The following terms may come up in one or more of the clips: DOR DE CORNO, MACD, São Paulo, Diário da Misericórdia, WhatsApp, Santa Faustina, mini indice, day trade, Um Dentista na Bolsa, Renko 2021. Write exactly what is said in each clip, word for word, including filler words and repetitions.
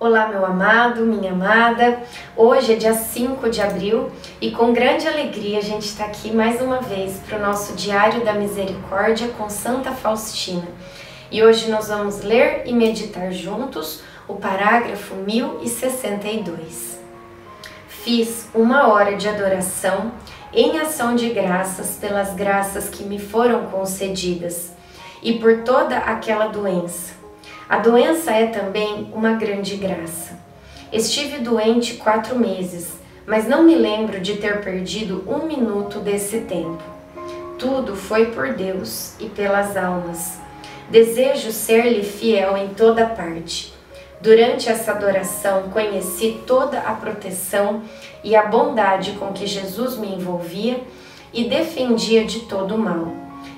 Olá meu amado, minha amada, hoje é dia cinco de abril e com grande alegria a gente está aqui mais uma vez para o nosso Diário da Misericórdia com Santa Faustina. E hoje nós vamos ler e meditar juntos o parágrafo mil e sessenta e dois. Fiz uma hora de adoração em ação de graças pelas graças que me foram concedidas e por toda aquela doença. A doença é também uma grande graça. Estive doente quatro meses, mas não me lembro de ter perdido um minuto desse tempo. Tudo foi por Deus e pelas almas. Desejo ser-lhe fiel em toda parte. Durante essa adoração, conheci toda a proteção e a bondade com que Jesus me envolvia e defendia de todo o mal.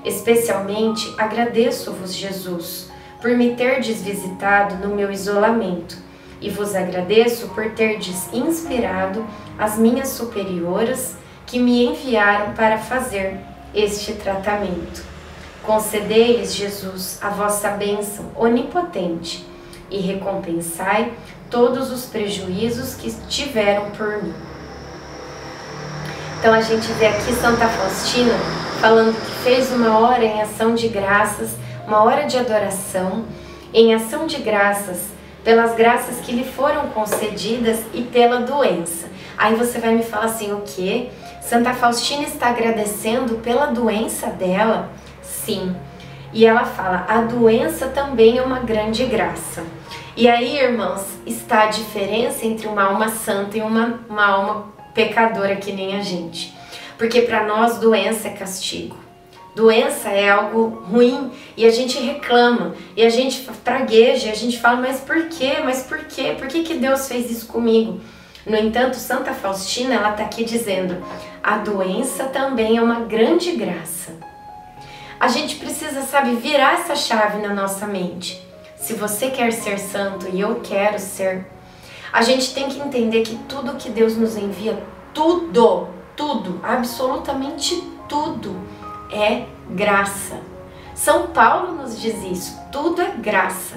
Especialmente agradeço-vos, Jesus, por me terdes visitado no meu isolamento, e vos agradeço por terdes inspirado as minhas superioras que me enviaram para fazer este tratamento. Concedei-lhes, Jesus, a vossa bênção onipotente e recompensai todos os prejuízos que tiveram por mim. Então a gente vê aqui Santa Faustina falando que fez uma hora em ação de graças, uma hora de adoração, em ação de graças, pelas graças que lhe foram concedidas e pela doença. Aí você vai me falar assim, o quê? Santa Faustina está agradecendo pela doença dela? Sim. E ela fala, a doença também é uma grande graça. E aí, irmãos, está a diferença entre uma alma santa e uma, uma alma pecadora que nem a gente. Porque para nós, doença é castigo. Doença é algo ruim e a gente reclama, e a gente pragueja, a gente fala, mas por quê? Mas por quê? Por que que Deus fez isso comigo? No entanto, Santa Faustina, ela está aqui dizendo, a doença também é uma grande graça. A gente precisa, sabe, virar essa chave na nossa mente. Se você quer ser santo e eu quero ser, a gente tem que entender que tudo que Deus nos envia, tudo, tudo, absolutamente tudo, é graça. São Paulo nos diz isso, tudo é graça.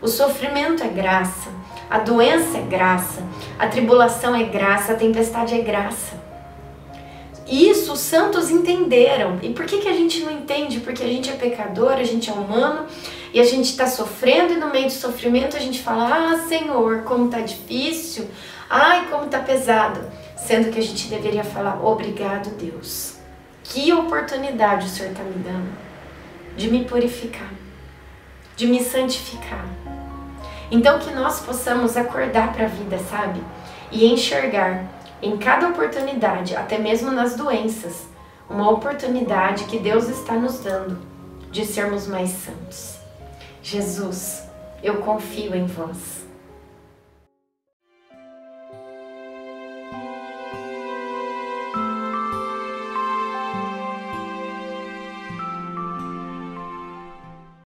O sofrimento é graça, a doença é graça, a tribulação é graça, a tempestade é graça. Isso os santos entenderam. E por que que a gente não entende? Porque a gente é pecador, a gente é humano e a gente está sofrendo, e no meio do sofrimento a gente fala, ah Senhor, como está difícil, ai como está pesado. Sendo que a gente deveria falar, obrigado Deus. Que oportunidade o Senhor está me dando de me purificar, de me santificar. Então que nós possamos acordar para a vida, sabe? E enxergar em cada oportunidade, até mesmo nas doenças, uma oportunidade que Deus está nos dando de sermos mais santos. Jesus, eu confio em vós.